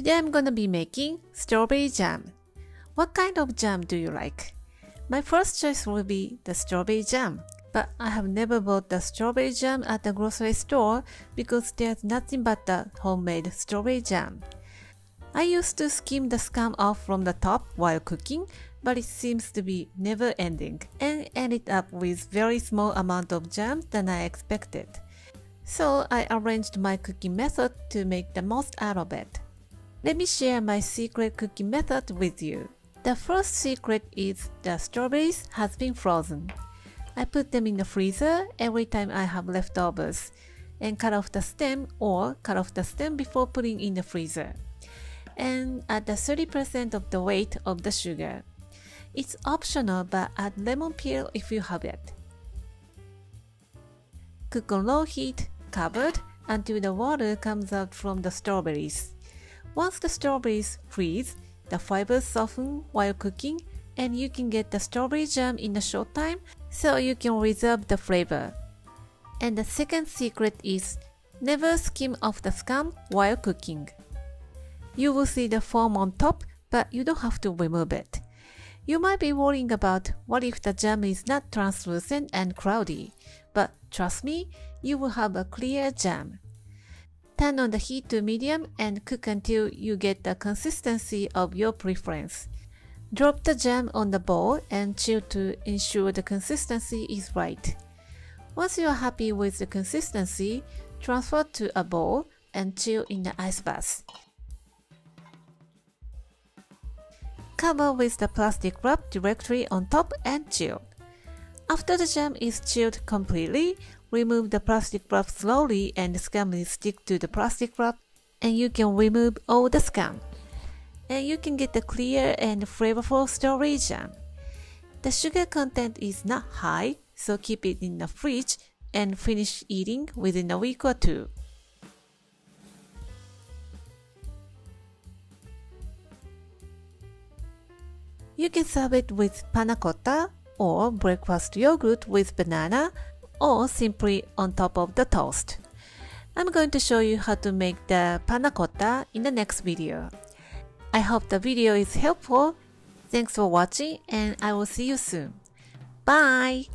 Today I'm gonna be making strawberry jam. What kind of jam do you like? My first choice will be the strawberry jam, but I have never bought the strawberry jam at the grocery store because there's nothing but the homemade strawberry jam. I used to skim the scum off from the top while cooking, but it seems to be never-ending and ended up with very small amount of jam than I expected. So I arranged my cooking method to make the most out of it. Let me share my secret cooking method with you. The first secret is the strawberries has been frozen. I put them in the freezer every time I have leftovers and cut off the stem before putting in the freezer, and add the 30% of the weight of the sugar. It's optional, but add lemon peel if you have it. Cook on low heat, covered, until the water comes out from the strawberries. Once the strawberries freeze, the fibers soften while cooking and you can get the strawberry jam in a short time, so you can reserve the flavor. And the second secret is never skim off the scum while cooking. You will see the foam on top, but you don't have to remove it. You might be worrying about what if the jam is not translucent and cloudy, but trust me, you will have a clear jam. Turn on the heat to medium and cook until you get the consistency of your preference. Drop the jam on the bowl and chill to ensure the consistency is right. Once you are happy with the consistency, transfer to a bowl and chill in the ice bath. Cover with the plastic wrap directly on top and chill. After the jam is chilled completely, remove the plastic wrap slowly and the scum will stick to the plastic wrap, and you can remove all the scum. And you can get the clear and flavorful strawberry jam. The sugar content is not high, so keep it in the fridge and finish eating within a week or two. You can serve it with panna cotta or breakfast yogurt with banana, or simply on top of the toast. I'm going to show you how to make the panna cotta in the next video. I hope the video is helpful. Thanks for watching and I will see you soon. Bye!